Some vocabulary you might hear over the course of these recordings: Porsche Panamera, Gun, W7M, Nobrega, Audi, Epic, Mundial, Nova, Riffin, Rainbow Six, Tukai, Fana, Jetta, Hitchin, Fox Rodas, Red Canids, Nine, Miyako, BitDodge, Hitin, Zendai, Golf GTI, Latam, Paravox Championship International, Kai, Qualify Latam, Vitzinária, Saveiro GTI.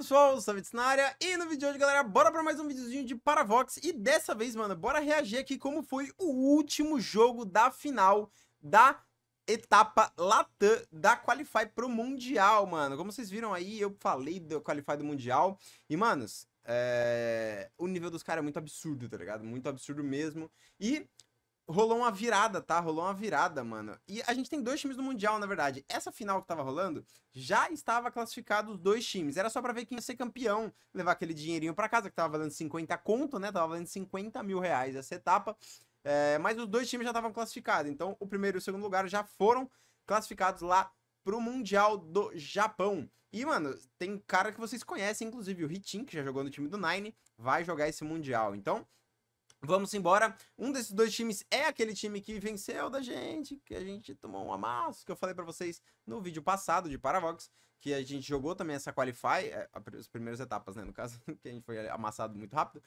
pessoal, eu sou a Vitzinária e no vídeo de hoje, galera, bora pra mais um videozinho de Paravox. E dessa vez, mano, bora reagir aqui como foi o último jogo da final da etapa Latam da Qualify pro Mundial, mano. Como vocês viram aí, eu falei do Qualify do Mundial e, manos, o nível dos caras é muito absurdo, tá ligado? Muito absurdo mesmo. E rolou uma virada, tá? Rolou uma virada, mano. E a gente tem dois times no Mundial, na verdade. Essa final que tava rolando, já estava classificado os dois times. Era só pra ver quem ia ser campeão, levar aquele dinheirinho pra casa, que tava valendo 50 conto, né? Tava valendo 50 mil reais essa etapa. Mas os dois times já estavam classificados. Então, o primeiro e o segundo lugar já foram classificados lá pro Mundial do Japão. E, mano, tem cara que vocês conhecem, inclusive o Hitin, que já jogou no time do Nine, vai jogar esse Mundial. Então, vamos embora. Um desses dois times é aquele time que venceu da gente, que a gente tomou um amasso, que eu falei pra vocês no vídeo passado de Paravox, que a gente jogou também essa Qualify, as primeiras etapas, né, no caso, que a gente foi amassado muito rápido,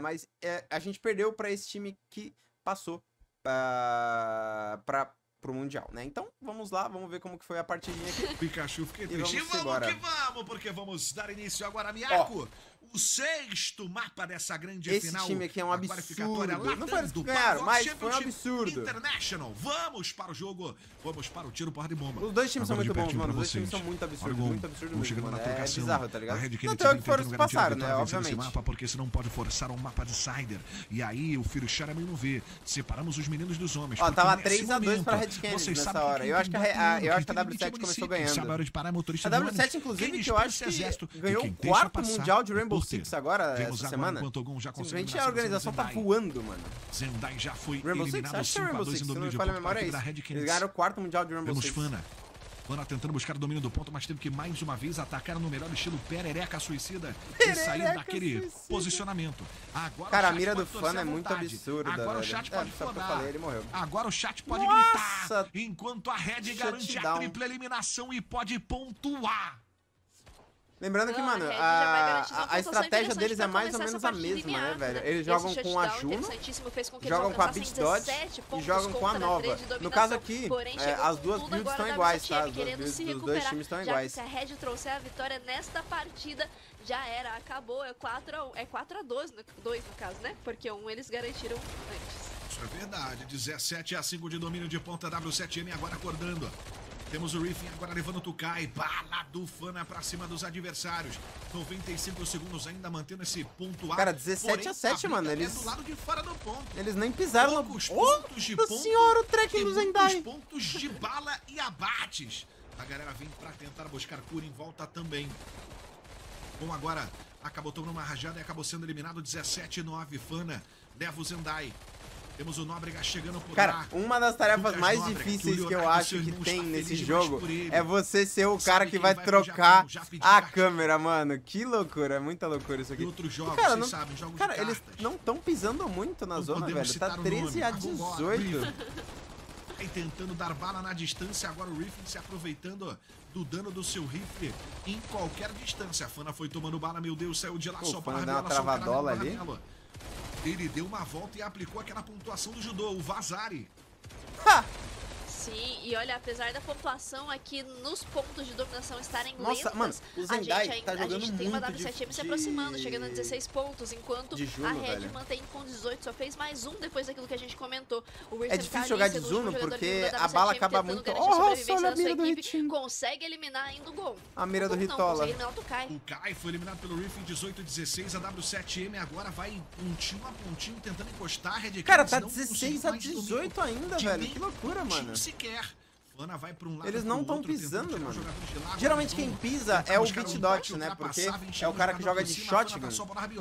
mas a gente perdeu pra esse time que passou pro Mundial, né? Então, vamos lá, vamos ver como que foi a partidinha aqui. Pikachu, fiquei triste. E vamos que vamos, porque vamos dar início agora a Miyako. O sexto mapa dessa grande final. Esse time aqui é um absurdo. Não foi eles que ganharam, mas foi um absurdo. International. Vamos para o jogo. Vamos para o tiro, porra de bomba. Os dois times agora são muito bons, mano. Os dois times são muito absurdos. Muito absurdo mesmo, mano. É bizarro, tá ligado? Não tem o que foram que passaram, né? Obviamente. Mapa, porque senão pode forçar um mapa de Sider. E aí o Firo Charamil não vê. Separamos os meninos dos homens. Ó, tava 3-2 pra Red Canids nessa hora. Eu acho que a W7 começou ganhando. A W7, inclusive, que eu acho que ganhou o quarto Mundial de Rainbow Six agora, essa semana. Já simplesmente a organização Zendai. Tá voando, mano. Zendai já foi Rainbow Six? Acho que é Rainbow Six, se não me falha a memória, é isso. Eles ganharam o quarto Mundial de Rainbow Six. Fana tentando buscar o domínio do ponto, mas teve que mais uma vez atacar no melhor estilo perereca suicida e sair daquele posicionamento. Agora, cara, a mira do Fana é muito absurda. Agora o chat pode flodar. Agora o chat pode gritar. Enquanto a Red garante a tripla eliminação e pode pontuar. Lembrando que, mano, a estratégia deles é mais ou menos a mesma, né, velho? Eles jogam com a Juno, jogam com a BitDodge e jogam com a Nova. No caso aqui, as duas builds estão iguais, tá? As builds dos dois times estão iguais. Se a Red trouxer a vitória nesta partida, já era, acabou. É 4-2, no caso, né? Porque um eles garantiram antes. Isso é verdade. 17-5 de domínio de ponta, W7M agora acordando. Temos o Riffin agora levando o Tukai, bala do Fana pra cima dos adversários. 95 segundos ainda mantendo esse ponto alto. Cara, 17-7, mano. Eles do lado de fora do ponto. Eles nem pisaram no pontos de ponto. Senhora, o tracking do Zendai. Pontos de bala e abates. A galera vem pra tentar buscar cura em volta também. Bom, agora acabou tomando uma rajada e acabou sendo eliminado. 17-9, Fana leva o Zendai. Temos o Nobrega chegando por lá. Cara, uma das tarefas mais difíceis que eu acho que tem nesse jogo é você ser o cara que vai trocar a câmera, mano. Que loucura, é muita loucura isso aqui. Cara, eles não estão pisando muito na zona, velho. Tá 13-18. Aí tentando dar bala na distância, agora o Riffin se aproveitando do dano do seu rifle em qualquer distância. A Fana foi tomando bala, meu Deus, saiu de lá só pra dar uma travadola ali. Ele deu uma volta e aplicou aquela pontuação do judô, o Vazari. Ha! Sim, e olha, apesar da pontuação aqui nos pontos de dominação estarem lentas, mano, o Zendai a gente tem uma W7M se aproximando, chegando a 16 pontos, enquanto Juno, a Red mantém com 18, só fez mais um depois daquilo que a gente comentou. O é difícil jogar de Juno porque a bala acaba muito. Olha a mira do Hitchin. Consegue eliminar ainda o gol. A mira do Ritola. O Kai foi eliminado pelo Riff em 18-16, a W7M agora vai pontinho a pontinho tentando encostar a Red. Cara, tá 16-18 ainda, velho. Que loucura, mano. Fana vai pra um lado. Eles não estão pisando, mano. Geralmente quem pisa é o BitDot, né? Porque é o cara que joga de shotgun.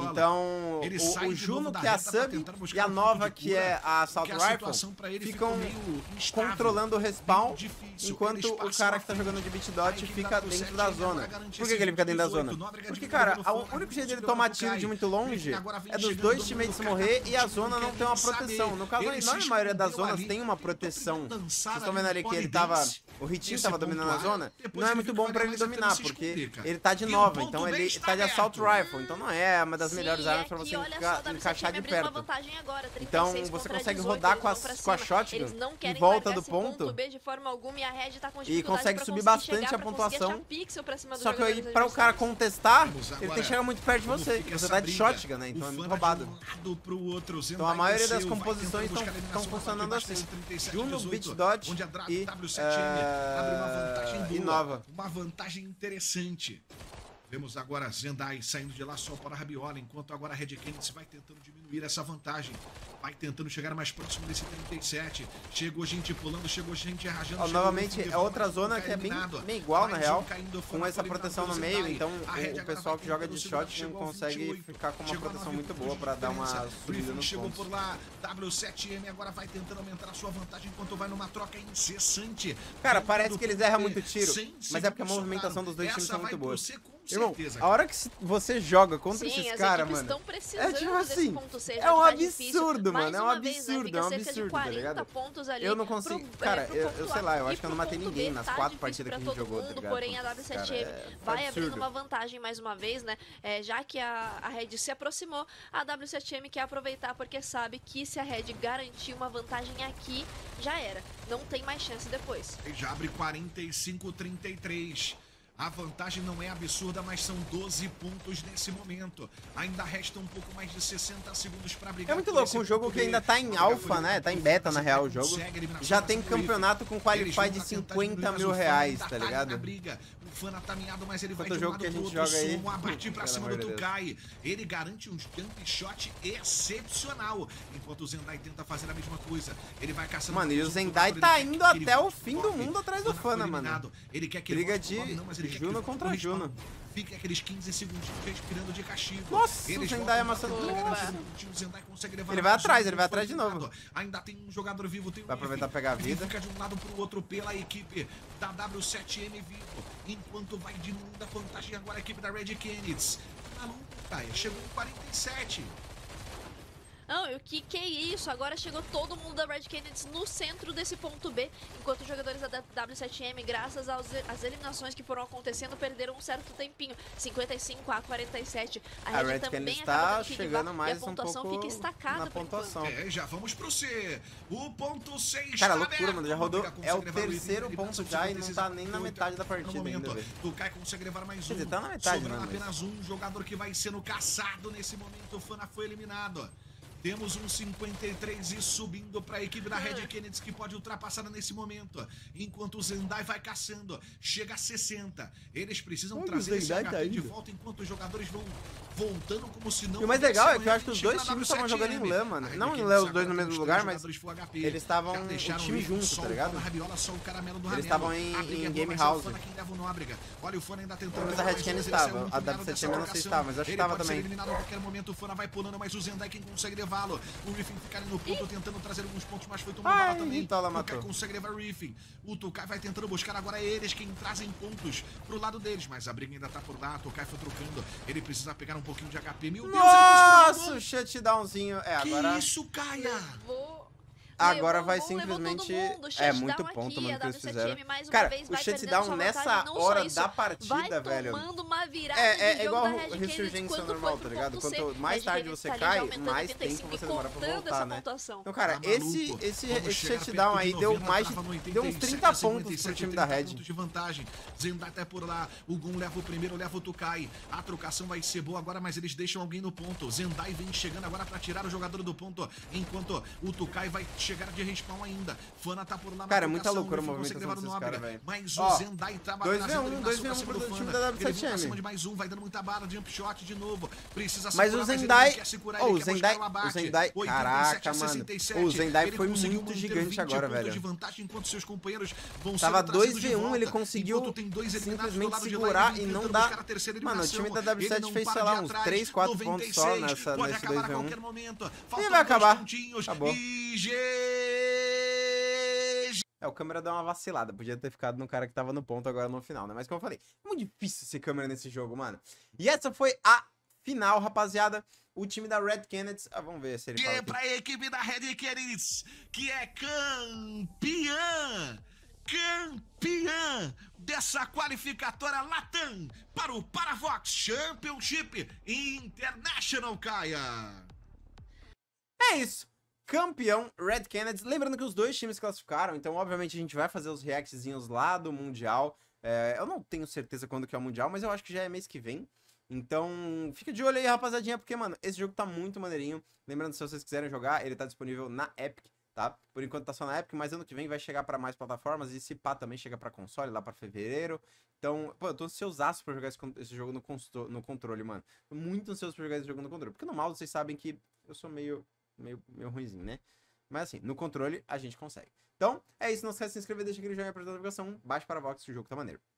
Então, o Juno, que é a sub, e a Nova, que é a Assault Rifle, ficam controlando o respawn, enquanto o cara que tá jogando de BitDot fica dentro da zona. Por que ele fica dentro da zona? Porque, cara, o único jeito dele tomar tiro de muito longe é dos dois teammates morrer e a zona não tem uma proteção. No caso, a enorme maioria das zonas tem uma proteção. Vocês estão vendo ali que ele tá. O Hitchin tava dominando a zona, não é muito bom pra ele dominar, porque ele tá de Nova, então ele tá de Assault Rifle, então não é uma das melhores armas pra você encaixar de perto. Então você consegue rodar com a shotgun em volta do ponto e consegue subir bastante a pontuação. Só que aí pra o cara contestar, ele tem que chegar muito perto de você. Você tá de shotgun, né? Então é muito roubado. Então a maioria das composições estão funcionando assim. Juno, BitDodge e abre uma vantagem boa, Nova. Uma vantagem interessante. Vemos agora Zendai saindo de lá só para a rabiola, enquanto agora a Red Canids vai tentando diminuir essa vantagem. Vai tentando chegar mais próximo desse 37. Chegou gente pulando, chegou gente rajando. Ó, chegou novamente, é outra zona que é bem igual, na real, com essa proteção no meio. Então, o pessoal que joga de shot consegue ficar com uma proteção muito boa para dar uma subida no ponto. Chegou por lá, W7M agora vai tentando aumentar a sua vantagem enquanto vai numa troca incessante. Cara, parece que eles erram muito tiro, mas é porque a movimentação dos dois times são muito boa. Irmão, a hora que você joga contra esses caras, mano, é tipo assim, é um absurdo. Mano, é um absurdo, tá ligado? Eu não consigo, cara, eu sei lá, eu acho que eu não matei ninguém nas 4 partidas que a gente jogou, tá ligado? Porém, a W7M vai abrindo uma vantagem mais uma vez, né? Já que a Red se aproximou, a W7M quer aproveitar porque sabe que se a Red garantir uma vantagem aqui, já era. Não tem mais chance depois. Já abre 45-33. A vantagem não é absurda, mas são 12 pontos nesse momento. Ainda resta um pouco mais de 60 segundos pra brigar. É muito louco, um jogo que ainda tá em alfa, né? Tá em beta, na real, o jogo. Já tem campeonato com Qualify de 50 mil reais, tá ligado? O Fana tá miado, mas ele vai de um lado pro outro, um abate pra cima do Tukai. Ele garante um jump shot excepcional, enquanto o Zendai tenta fazer a mesma coisa. Ele vai caçando... Mano, e o Zendai tá indo até o fim do mundo atrás do Fana, mano. Ele quer que briga de Juno contra Juno. Fica aqueles 15 segundos respirando de castigo. Nossa, o Zendai amassando. Ele vai atrás, de novo. Ainda tem um jogador vivo, tem um... Vai aproveitar pra pegar a vida. Fica de um lado pro outro pela equipe da W7M vivo, enquanto vai diminuindo a vantagem agora a equipe da Red Canids. Chegou em 47. Não, e o que é isso? Agora chegou todo mundo da Red Canids no centro desse ponto B, enquanto os jogadores da W7M, graças às eliminações que foram acontecendo, perderam um certo tempinho, 55-47. A Red também está chegando mais um pouco na pontuação. Fica estacada na pontuação. Já vamos pro C. O ponto 6. Cara, loucura, mano, já rodou. É o terceiro ponto já e não tá nem na metade da partida ainda. O Kai consegue levar mais um. Quer dizer, tá na metade, sobrando apenas um jogador que vai sendo caçado nesse momento. O Fana foi eliminado. Temos um 53 e subindo para a equipe da Red Canids, que pode ultrapassar nesse momento. Enquanto o Zendai vai caçando, chega a 60. Eles precisam trazer esse HP de volta, enquanto os jogadores vão voltando como se não... E o mais legal é que eu acho que os dois times estavam jogando em LAN, mano. Não em LAN os dois no mesmo lugar, mas eles estavam o time junto, tá ligado? Eles estavam em Game House. Olha, o Fana ainda tentando... Mas a Red Canids estava, a W7M não sei se estava, mas acho que estava também. Ele pode ser eliminado a qualquer momento, o Fana vai pulando, mas o Zendai quem consegue levar. O Riffin fica ali no ponto tentando trazer alguns pontos, mas foi tomando bala também. O Kai consegue levar o Riffin. O Tukai vai tentando buscar agora eles, quem trazem pontos pro lado deles. Mas a briga ainda tá por lá. O Tukai foi trocando. Ele precisa pegar um pouquinho de HP. Meu Deus, nossa, o shutdownzinho. É, agora... Que isso, Kai? Agora vai simplesmente... É muito ponto, mano, que eles fizeram. Cara, o shutdown nessa hora da partida, velho, é igual ressurgência normal, tá ligado? Quanto mais tarde você cai, mais tempo você demora pra voltar, né? Então, cara, esse shutdown aí deu mais de... Deu uns 30 pontos pro time da Red. Zendai tá por lá. O Gun leva o primeiro, leva o Tukai. A trocação vai ser boa agora, mas eles deixam alguém no ponto. Zendai vem chegando agora pra tirar o jogador do ponto, enquanto o Tukai vai... Chegaram de respawn ainda. Fana tá por lá na... Cara, é muita loucura o movimento desses caras, velho. Mas o Zendai tá batendo. 2v1 pro time da W7M. Mais um, vai dando muita bala, jump shot de novo. Precisa segurar, mas o Zendai... Ó, o Zendai... Caraca, mano. O Zendai foi muito gigante agora, velho. Tava 2v1, ele conseguiu simplesmente segurar e não dar... Mano, o time da W7 fez, sei lá, uns 3, 4 pontos só nessa, nesse 2v1. E vai acabar. Acabou. É, o câmera dá uma vacilada, podia ter ficado no cara que tava no ponto agora no final, né? Mas como eu falei, é muito difícil ser câmera nesse jogo, mano. E essa foi a final, rapaziada. O time da Red Canids, vamos ver se ele fala aqui. Pra equipe da Red Canids, que é campeã campeã dessa qualificatória Latam para o Paravox Championship International, Kaia. É isso. Campeão Red Canids. Lembrando que os dois times classificaram, então obviamente a gente vai fazer os reactzinhos lá do Mundial. Eu não tenho certeza quando que é o Mundial, mas eu acho que já é mês que vem. Então, fica de olho aí, rapazadinha, porque, mano, esse jogo tá muito maneirinho. Lembrando, se vocês quiserem jogar, ele tá disponível na Epic, tá? Por enquanto tá só na Epic, mas ano que vem vai chegar pra mais plataformas e se pá também chega pra console lá pra fevereiro. Então, pô, eu tô ansiosaço pra jogar esse jogo no controle, mano. Tô muito ansioso pra jogar esse jogo no controle, porque no mouse vocês sabem que eu sou meio ruimzinho, né? Mas assim, no controle a gente consegue. Então, é isso, não esquece de se inscrever, deixa aquele joinha pra notificação, baixa para a Vox, se o jogo tá maneiro.